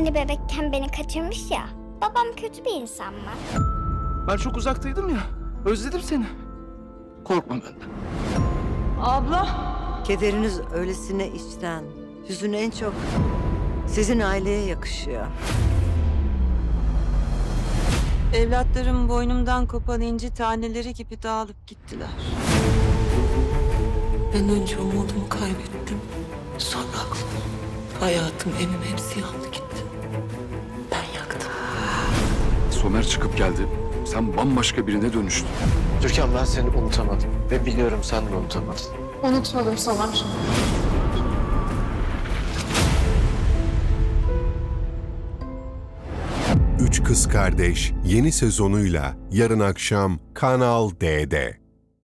Hani bebekken beni kaçırmış ya. Babam kötü bir insan mı? Ben çok uzaktaydım ya. Özledim seni. Korkma benden. Abla! Kederiniz öylesine içten, hüzün en çok sizin aileye yakışıyor. Evlatlarım boynumdan kopan inci taneleri gibi dağılıp gittiler. Ben önce umudumu kaybettim. Sonra aklım, hayatım, evim hepsi yandı gitti. Ben yaktım. Somer çıkıp geldi. Sen bambaşka birine dönüştün. Türkan, ben seni unutamadım. Ve biliyorum sen de unutamadın. Unutmadım Somer. Üç Kız Kardeş yeni sezonuyla yarın akşam Kanal D'de.